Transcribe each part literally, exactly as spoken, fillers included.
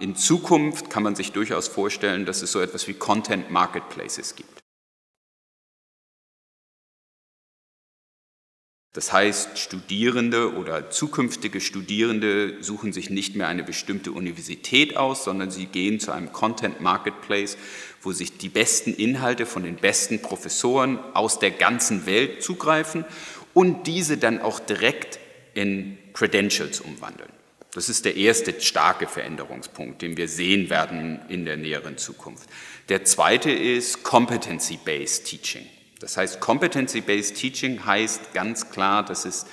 In Zukunft kann man sich durchaus vorstellen, dass es so etwas wie Content Marketplaces gibt. Das heißt, Studierende oder zukünftige Studierende suchen sich nicht mehr eine bestimmte Universität aus, sondern sie gehen zu einem Content Marketplace, wo sich die besten Inhalte von den besten Professoren aus der ganzen Welt zugreifen und diese dann auch direkt in Credentials umwandeln. Das ist der erste starke Veränderungspunkt, den wir sehen werden in der näheren Zukunft. Der zweite ist Competency-Based Teaching. Das heißt, Competency-Based Teaching heißt ganz klar, dass es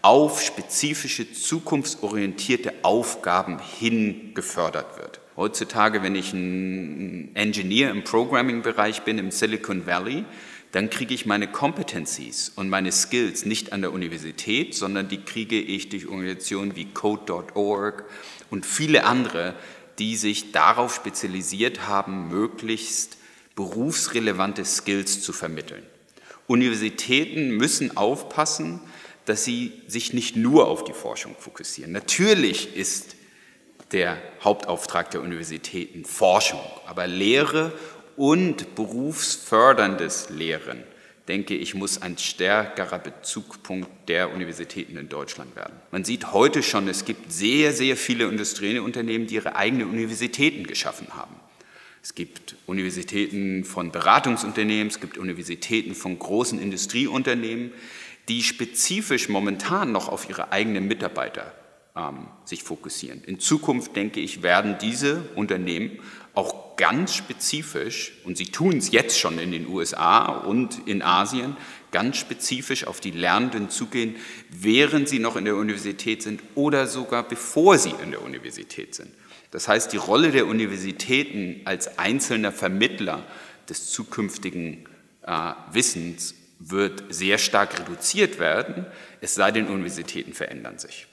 auf spezifische, zukunftsorientierte Aufgaben hin gefördert wird. Heutzutage, wenn ich ein Engineer im Programming-Bereich bin, im Silicon Valley, dann kriege ich meine Competencies und meine Skills nicht an der Universität, sondern die kriege ich durch Organisationen wie Code Punkt org und viele andere, die sich darauf spezialisiert haben, möglichst berufsrelevante Skills zu vermitteln. Universitäten müssen aufpassen, dass sie sich nicht nur auf die Forschung fokussieren. Natürlich ist der Hauptauftrag der Universitäten Forschung, aber Lehre und berufsförderndes Lehren, denke ich, muss ein stärkerer Bezugspunkt der Universitäten in Deutschland werden. Man sieht heute schon, es gibt sehr, sehr viele industrielle Unternehmen, die ihre eigenen Universitäten geschaffen haben. Es gibt Universitäten von Beratungsunternehmen, es gibt Universitäten von großen Industrieunternehmen, die spezifisch momentan noch auf ihre eigenen Mitarbeiter ähm, sich fokussieren. In Zukunft, denke ich, werden diese Unternehmen auch ganz spezifisch, und sie tun es jetzt schon in den U S A und in Asien, ganz spezifisch auf die Lernenden zugehen, während sie noch in der Universität sind oder sogar bevor sie in der Universität sind. Das heißt, die Rolle der Universitäten als einzelner Vermittler des zukünftigen äh, Wissens wird sehr stark reduziert werden, es sei denn, Universitäten verändern sich.